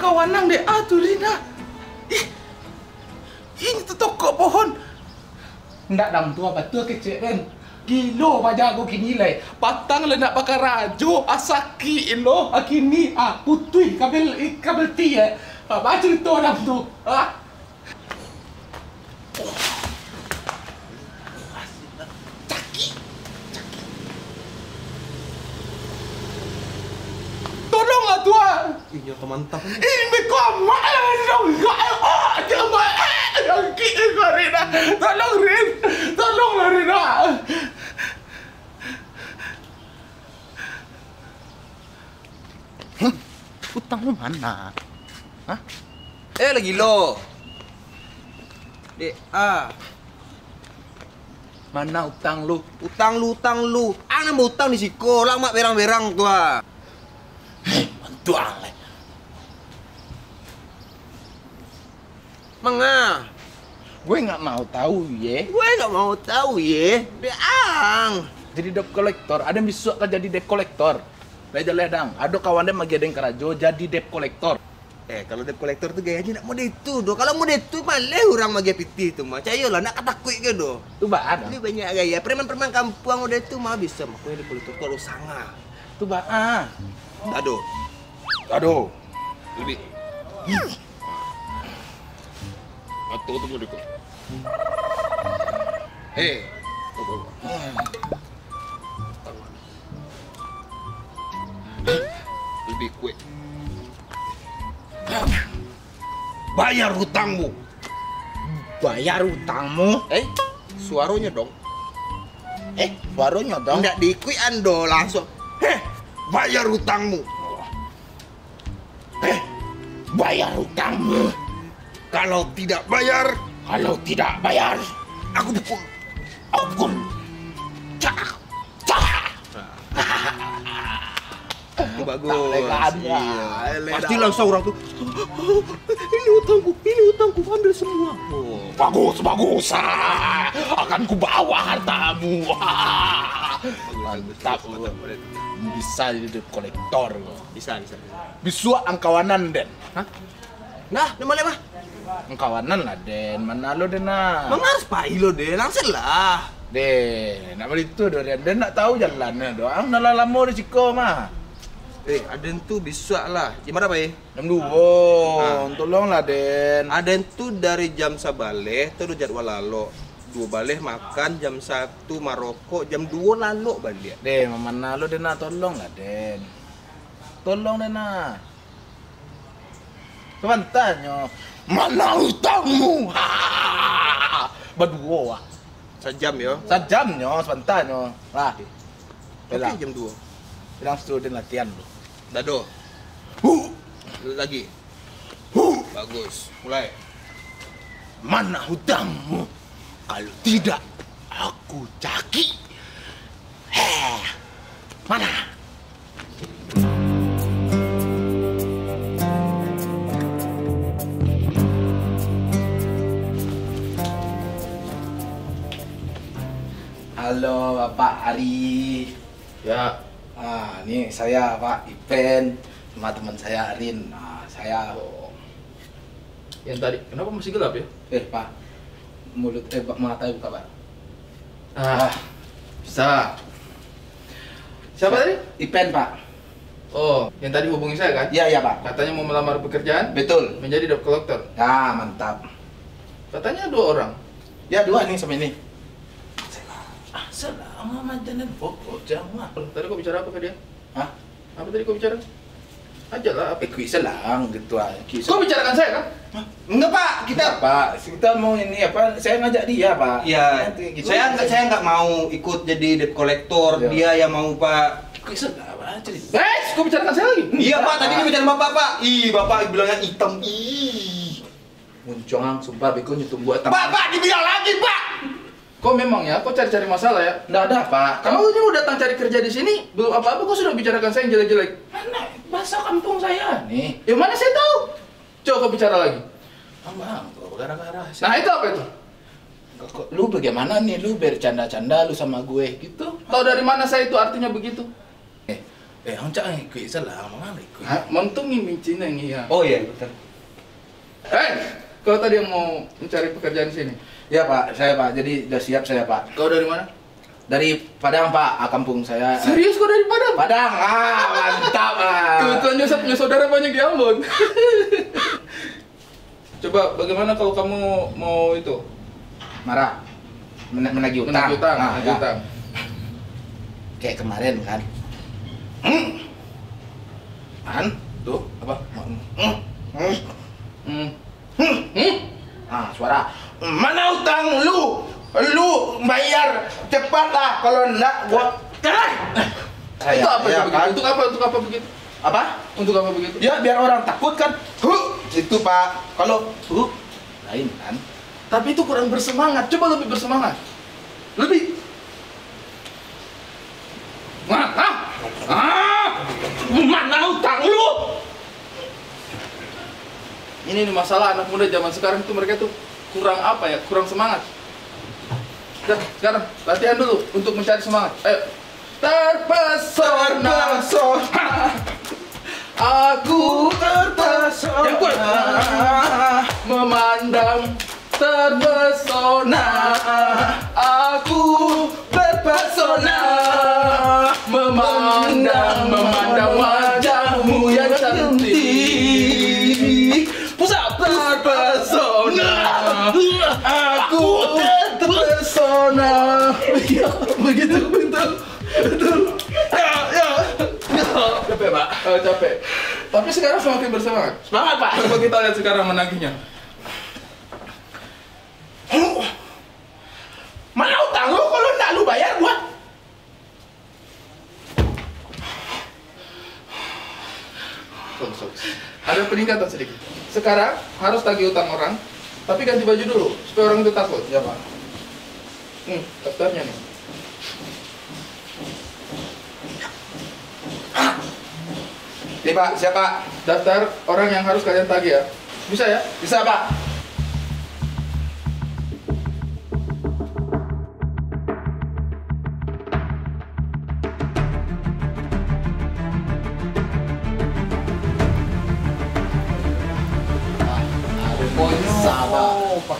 kawanang deh, aduh Lina. Ih, ini tuh tokok pohon. Ndak dam tua betul kecil kan. Gilo baja aku kini lai. Patang le nak pakai raju asaki lo. Akini ah putih kabel ti ya. Baca itu dam tu. Ah. Iya mantap. Ini kau malah enggak coba kita Rina. Tolong Rin. Tolong Rina. Hah? Utang lu mana? Hah? Eh lagi lo. DA. Mana utang lu? Utang lu. Ana mau utang di siko, lama berang-berang tua. Hei, mantuang. Mengah, gue nggak mau tahu ye. Deang. Jadi dep kolektor, ada misuk kan jadi dep kolektor. Belajar ledang. Ada kawannya magi deng kerajo jadi dep kolektor. Eh kalau dep kolektor tuh gayanya nak mau itu do. Kalau mau itu malah orang magi piti itu mah. Cayo lah nak katakui ke do. Tuh baan. Ini banyak gaya. Preman-preman kampung udah itu mah bisa makui dep kolektor kalau sangat. Tuh baan. Aduh. Lebih. Atau tunggu dulu. Hei, tunggu. Lebih kue. Bayar hutangmu. Eh, suaranya dong. Nggak dikui ando langsung. Heh, bayar hutangmu. Kalau tidak bayar, aku pukul. Cak. Bagus. Iya, pasti langsung orang tuh. Ini utangku ambil semua. Oh. Bagus. Akan ku bawa hartamu. Mantap. Bisa jadi kolektor. Bisa. Bisa angkawanan Den. Hah? Nah, boleh mah. Kawanan lah Den, mana lo Den nak? Mengarus pai lo Den, langsung lah Den, nak beli tu doang Den nak tahu jalannya doang, nalar lama di Ciko mah. Aden tu bisa lah, jam berapa ya? Jam 2, tolonglah Den. Aden tu dari jam sabale, tu jadwal lalo. 2 balik makan, jam 1 marokok, jam 2 lalo balik. Den, mana lo Den nak tolonglah Den, tolong Den nak. Tuan tanya. Mana utangmu? Berdua wah. Sejam yo. Sebentar yo. Lah. Oke, jam 2. Bilang student latihan lu. Dado. Lagi. Bagus. Mulai. Mana hutangmu? Kalau tidak aku caki. Heh. Mana? Halo Bapak Ari. Ya. Ah, ini saya Pak Ipen sama teman saya Arin. Nah, saya yang tadi kenapa masih gelap ya? Pak. Mulut mata buka, Pak. Ah. Bisa. Siapa tadi? Ipen, Pak. Oh, yang tadi hubungi saya kan? Iya, Pak. Katanya mau melamar pekerjaan? Betul. Menjadi dep kolektor. Ah, mantap. Katanya 2 orang. Ya, 2 nih sama ini. Assalamualaikum warahmatullahi wabarakatuh. Tadi kau bicara apa ke dia? Hah? Apa tadi kau bicara? Ajalah apa? Kuiselang gitu aja. Kau bicarakan saya kan? Hah? Enggak Pak, kita mau ini apa? Saya ngajak dia Pak. Iya. Saya nggak mau ikut jadi dep kolektor. Ya. Dia yang mau Pak. Kuiselang apa cerita? Guys, kau bicarakan saya lagi? Iya Pak, tadi dia bicara bapak Pak. Ih, bapak bilangnya hitam. Ih. Muncongang sumpah beko nyetum buat tangan. Bapak dibilang lagi Pak. Kok memang ya? Kok cari-cari masalah ya? Nggak ada, Pak. Kamu ini udah datang cari kerja di sini, belum apa-apa kok sudah bicarakan saya yang jelek-jelek. Mana? Bahasa kampung saya nih. Ya mana saya tahu? Coba bicara lagi. Abang, kok gara-gara saya. Nah, itu apa itu? Lu bagaimana nih? Lu bercanda-canda lu sama gue gitu? Tahu dari mana saya itu artinya begitu? Honcak yang ikut salah, mana ikut? Mentungi mincin yang iya. Oh iya, betul. Kau tadi yang mau mencari pekerjaan di sini? Ya Pak, saya Pak. Jadi sudah siap saya Pak. Kau dari mana? Dari Padang Pak, kampung saya. Serius kau dari Padang? Padang, mantap lah. Kebetulan Yusuf punya saudara banyak di Ambon. Coba bagaimana kalau kamu mau itu? Marah? Menagih utang? Menagih utang, menagih utang. Kayak kemarin kan? Kan? Tuh, apa? Ah, suara. Mana utang lu? Lu bayar cepat lah, kalau enggak gua cerai. Itu apa ya, kan? Untuk apa? Untuk apa begitu? Apa? Untuk apa begitu? Ya biar orang takut kan. Itu Pak. Kalau lain kan. Tapi itu kurang bersemangat. Coba lebih bersemangat. Lebih. Mana utang lu? Ini masalah anak muda zaman sekarang itu, mereka tuh kurang apa ya, kurang semangat. Sekarang latihan dulu untuk mencari semangat. Ayo. Terpesona aku terpesona, yang kuat, memandang terpesona aku terpesona memandang wajahmu yang cantik. Terpesona, aku terpesona. Ya, begitu betul. Capek Pak, capek. Tapi sekarang semakin bersemangat. Semangat Pak. Coba kita lihat sekarang menagihnya. Mana utang lu? Kalau nggak lu bayar gua. Ada peningkatan sedikit. Sekarang harus tagih utang orang, tapi ganti baju dulu supaya orang itu takut, ya Pak. Nih, daftarnya nih. Nih Pak, siapa? Daftar orang yang harus kalian tagih ya. Bisa ya? Bisa Pak.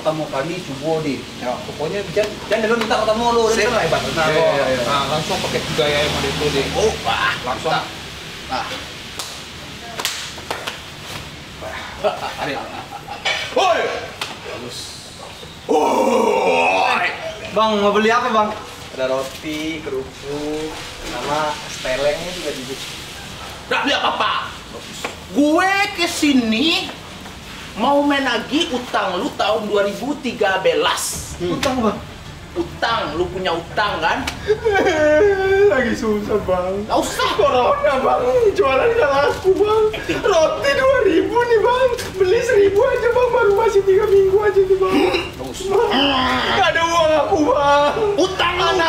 Pertama kali coba deh. Ya. Pokoknya jangan dulu minta ketemu lu. Setelah hebat. Nah, langsung pakai budaya yang ada itu deh. Oh, wah, langsung. Nah. Ada. Woi. Bagus. Bang, mau beli apa, Bang? Ada roti, kerupuk, sama stelengnya juga di situ. Enggak beli apa-apa. Gue kesini mau menagih utang lu tahun 2013. Utang Bang? Utang, lu punya utang kan? Lagi susah Bang. Gak usah. Corona Bang, jualan gak laku Bang. Roti 2000 nih Bang, beli 1000 aja Bang, baru masih 3 minggu aja nih Bang. Gak ada uang aku Bang. Utang lu mana?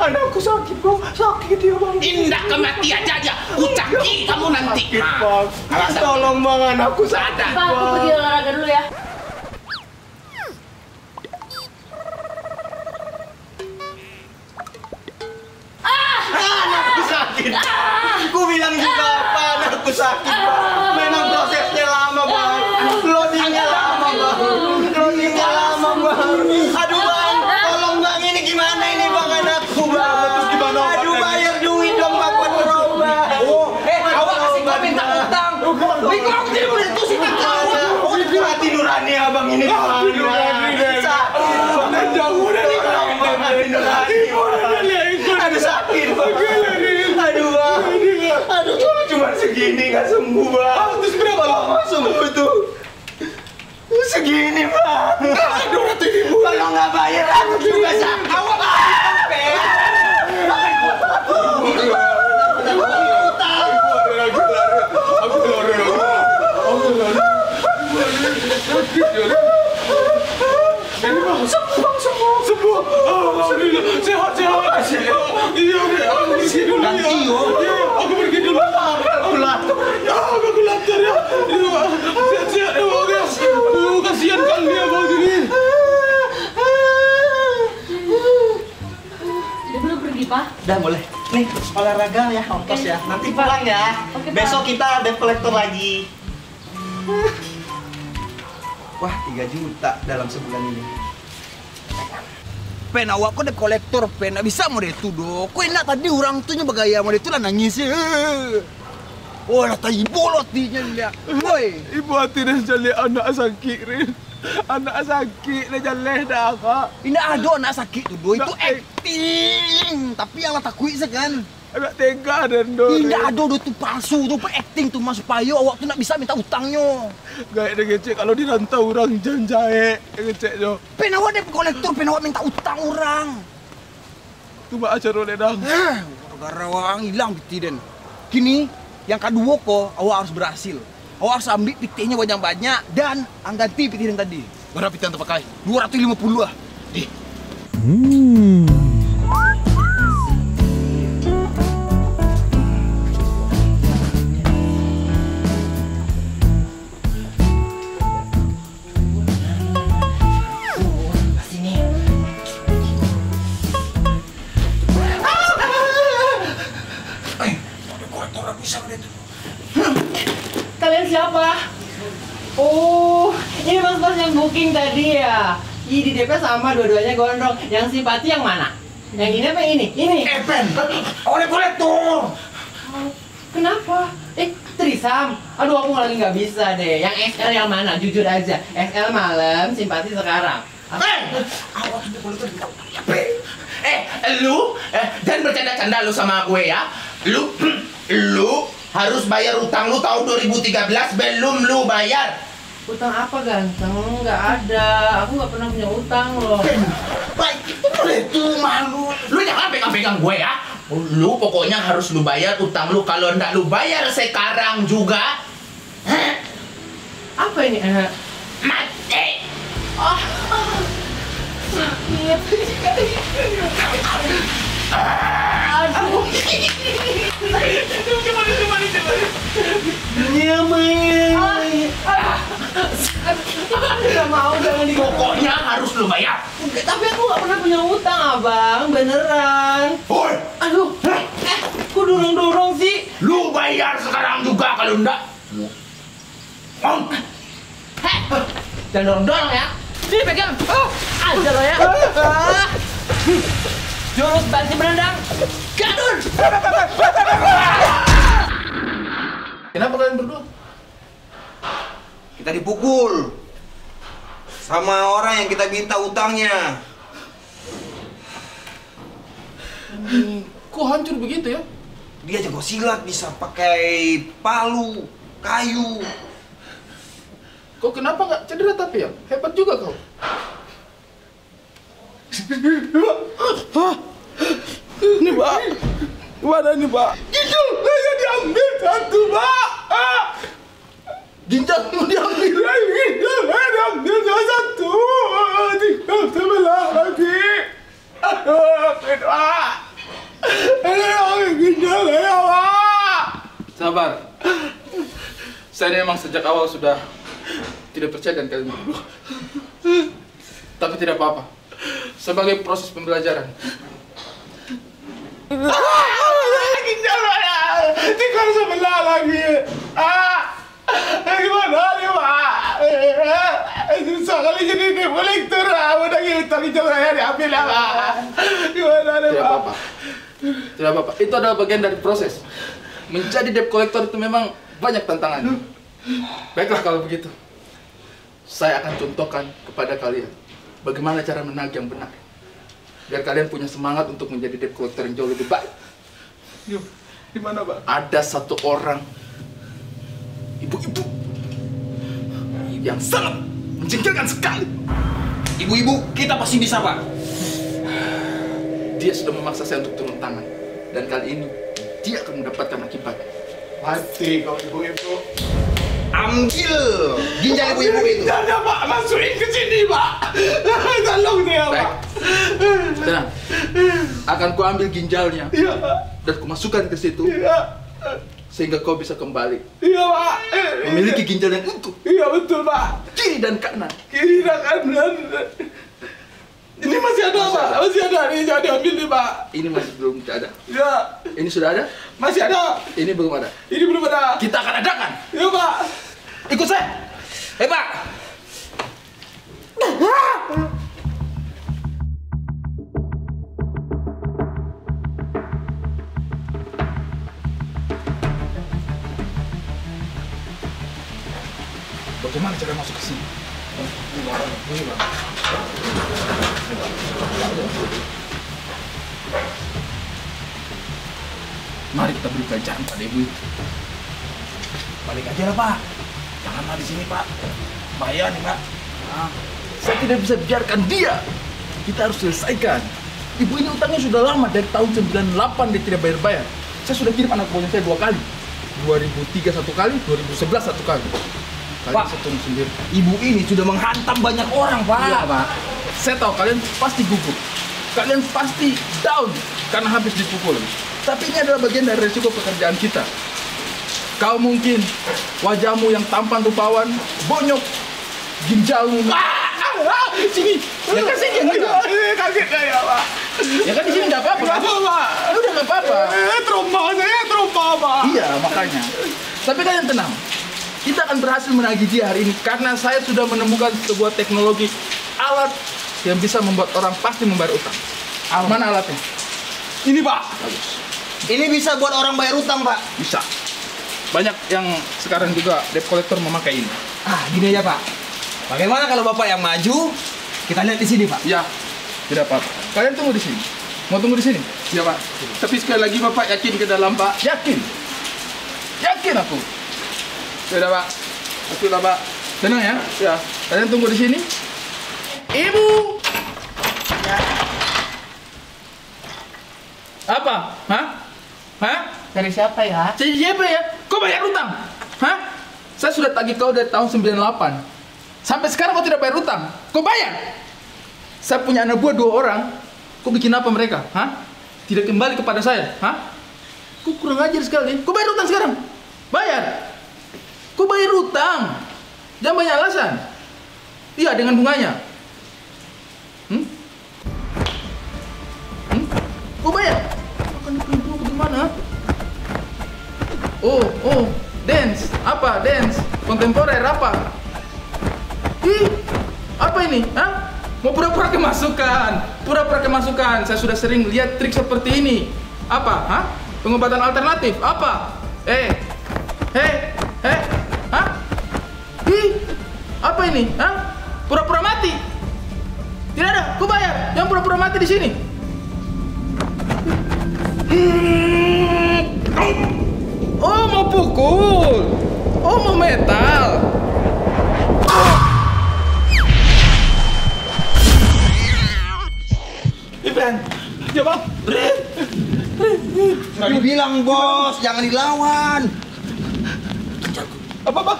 Anakku sakit Bang, sakit ya Bang. Indah kemati aja, kucaki kamu nanti. Sakit Bang, tolong Bang, anakku sakit Bang. Aku pergi olahraga dulu ya. Aku bilang juga Pak, anakku sakit Pak. Memang prosesnya lama Bang, loadingnya lama Bang, loadingnya lama Bang. Aduh Bang, tolong Bang, ini gimana ini Bang, anakku Bang. Aduh, bayar duit dong Bang, buat berobat. Awak kasih gua minta utang. Biko aku jadi boleh tusin kakak. Aku di hati nurani Abang ini Bang. Hati nurani deh. Sakit Bang, jauh udah nih Bang, hati nurani. Aduh sakit Bang. Aduh, cuma segini nggak sembuh Bang. Terus berapa lama sembuh itu? Segini Bang. Aduh, 200 ribu. Kalau nggak bayar aku juga sakit. Awak bayar. Sembuh. Sehat. Iya. Aku pergi dulu. Aku lapar ya. Sehat-sehat ya Bang. Kasihan kan dia Bang ini. Dia belum pergi Pak? Dah boleh. Nih, olahraga ya, ongkos ya. Nanti pulang ya. Besok kita depkolektor lagi. Wah, 3 juta dalam sebulan ini. Pen awak kok depkolektor, pen bisa mau itu dong. Kok enak tadi orang tuhnya bagaya mau itu lah nangis. Wah, rata ibu lotinya dia. Woi, ibu hati dan jali anak sakit. Anak sakit, lejaleh dah kak. Ini ada anak sakit tu, itu acting. Tapi yang tak kuih segan. Agak tega dan do. Ini ada tu palsu, tu acting tu mas payo. Awak tu nak bisa minta utangnya. Gak ada kecek kalau dirantau orang janjae kecek tu. Penawat dia kolektor, penawat minta utang orang. Tu mak acara ledang. Gara-gara orang hilang piti den. Kini yang kedua ko, awak harus berhasil. Awak harus ambil pitinya banyak-banyak dan angganti piti yang tadi. Berapa piti yang terpakai? 250 lah. Dih. Tadi ya, di DP sama dua-duanya gondrong. Yang simpati yang mana? Yang ini apa yang ini? Ini. Epen, oleh kolektor. Kenapa? Trisam. Aduh, aku lagi nggak bisa deh. Yang SL yang mana? Jujur aja. SL malam, simpati sekarang. Awak tuh kolektor. Lu, jangan bercanda-canda lu sama gue ya. Lu harus bayar utang lu tahun 2013 belum lu bayar. Utang apa ganteng? Nggak ada. Aku nggak pernah punya utang loh. Baik, itu boleh tuh malu. Lu jangan pegang-pegang gue ya. Lu pokoknya harus lu bayar utang lu. Kalau nggak lu bayar sekarang juga. Hah? Apa ini? Mati. Oh, sakit. Aduh. Aku nggak mau, jangan di. Pokoknya harus lu bayar. Tapi aku nggak pernah punya utang, abang. Beneran. Hoi. Aduh. Aku dorong-dorong sih. Lu bayar sekarang juga kalau enggak. Jangan dorong-dorong ya. Ini pegang. Oh, aja lo ya. Jurus banting berendang. Gadur. Kenapa kalian berdua? Kita dipukul sama orang yang kita minta utangnya. Kok hancur begitu ya? Dia jago silat, bisa pakai palu, kayu. Kok kenapa nggak cedera tapi ya? Hebat juga kau. Hah? Ini Pak, mana ini Pak? Ginjal saya diambil satu Pak. Ginjal mau diambil lagi, saya diambil satu, tinggal sebelah lagi. Pak, ini orang ginjal saya Pak. Sabar, saya memang sejak awal sudah tidak percaya dengan kalian berdua. Tapi tidak apa-apa. Sebagai proses pembelajaran. Ginjal saya tinggal sebelah lagi. Gimana nih Pak? Susah kali jadi depkolektor. Udah gitu ginjal saya diambil ya Pak. Gimana nih Pak? Tidak apa-apa. Tidak apa-apa. Itu adalah bagian dari proses. Menjadi depkolektor itu memang banyak tantangannya. Baiklah kalau begitu. Saya akan contohkan kepada kalian bagaimana cara menagih yang benar. Biar kalian punya semangat untuk menjadi depkolektor yang jauh lebih baik. Di mana, Pak? Ada satu orang ibu-ibu yang sangat menjengkelkan sekali. Ibu-ibu, kita pasti bisa, Pak. Dia sudah memaksa saya untuk turun tangan dan kali ini dia akan mendapatkan akibat. Mati kau ibu-ibu. Ambil ginjal ibu-ibu itu. Jangan Pak, masukin ke sini Pak. Tolong dia Pak. Tenang, akan ku ambil ginjalnya dan ku masukkan ke situ sehingga kau bisa kembali. Iya Pak. Memiliki ginjal yang utuh. Iya betul Pak. Kiri dan kanan. Kiri dan kanan. Ini masih ada, Pak. Masih ada. Ini jangan diambil nih, Pak. Ini masih belum ada. Iya. Ini sudah ada? Masih ada. Ini belum ada. Ini belum ada. Kita akan adakan. Iya, Pak. Ikut saya. Hei, Pak. Bagaimana cara masuk ke sini? Mari kita beri pelajaran pada ibu. Balik aja lah, Pak. Janganlah di sini, Pak. Bahaya nih, Pak. Nah, saya tidak bisa biarkan dia. Kita harus selesaikan. Ibu ini utangnya sudah lama, dari tahun 98 dia tidak bayar-bayar. Saya sudah kirim anak buahnya saya 2 kali. 2003 1 kali, 2011 1 kali. Pak, ibu ini sudah menghantam banyak orang, Pak. Iya, Pak. Saya tahu kalian pasti gugup. Kalian pasti down karena habis dipukul. Tapi ini adalah bagian dari resiko pekerjaan kita. Kau mungkin wajahmu yang tampan rupawan, bonyok, ginjalmu. Sini, ya kan sini. Kaget saya, Pak. Ya kan di sini nggak apa-apa. Nggak apa-apa. Udah nggak apa-apa. Trauma saya, trauma, Pak. Iya, makanya. Tapi kalian tenang. Kita akan berhasil menagih dia hari ini karena saya sudah menemukan sebuah teknologi alat yang bisa membuat orang pasti membayar utang. Alat. Mana alatnya? Ini, Pak. Bagus. Ini bisa buat orang bayar utang, Pak. Bisa. Banyak yang sekarang juga debt collector memakai ini. Ah, gini aja, Pak. Bagaimana kalau Bapak yang maju? Kita lihat di sini, Pak. Ya. Tidak apa-apa. Kalian tunggu di sini. Mau tunggu di sini? Iya, Pak. Tapi sekali lagi Bapak yakin ke dalam, Pak. Yakin. Yakin aku. Sudah, Pak. Sudah, Pak. Tenang ya. Ya. Kalian tunggu di sini. Ibu. Ya. Apa? Hah? Hah? Dari siapa ya? Dari siapa ya? Kau bayar utang? Hah? Saya sudah tagih kau dari tahun 98. Sampai sekarang kau tidak bayar utang. Kau bayar? Saya punya anak buah 2 orang. Kau bikin apa mereka? Hah? Tidak kembali kepada saya? Hah? Kau kurang ajar sekali. Kau bayar utang sekarang? Bayar. Kau bayar utang, jangan banyak alasan. Iya, dengan bunganya. Kau bayar? Akan dipeluk gimana? Oh, dance apa? Dance kontemporer apa? Ih, apa ini? Hah? Mau pura-pura kemasukan, pura-pura kemasukan. Saya sudah sering lihat trik seperti ini. Apa? Hah? Pengobatan alternatif? Apa? Hei. Hah? Ih, apa ini? Hah? Pura-pura mati? Tidak ada, ku bayar. Yang pura-pura mati di sini. Oh, mau pukul. Oh, mau metal. Oh. Ibran, coba. Tadi bilang bos, jangan dilawan. Apa?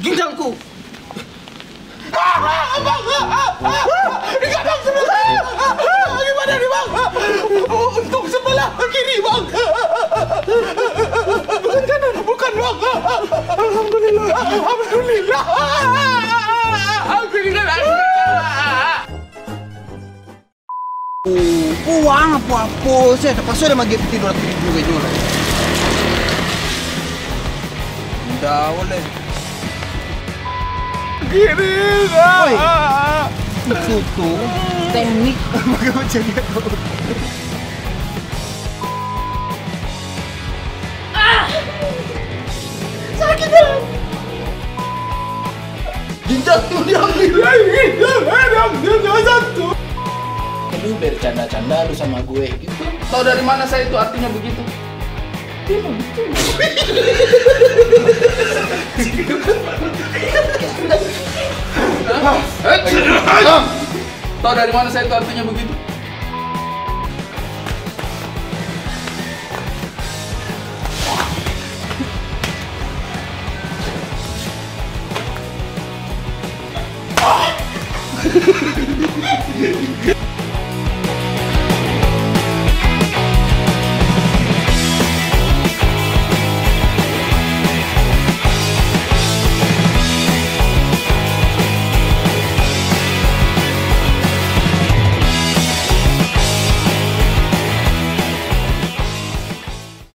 Ginjalku. Digadang sebelah. Gimana nih, Bang? Untung sebelah kiri, Bang. Bukan kanan, bukan, Bang. Alhamdulillah. Alhamdulillah. Alhamdulillah. Uang apa-apa. Saya terpaksa udah magi tidur juga juga. Dah boleh. Gini lah. Itu teknik bagaimana jadi kau. Sakit dah. Ginjal tu diambil lagi. Ginjal tu. Lu bercanda-canda lu sama gue gitu. Tahu dari mana saya itu artinya begitu? Tahu dari mana saya itu artinya begitu?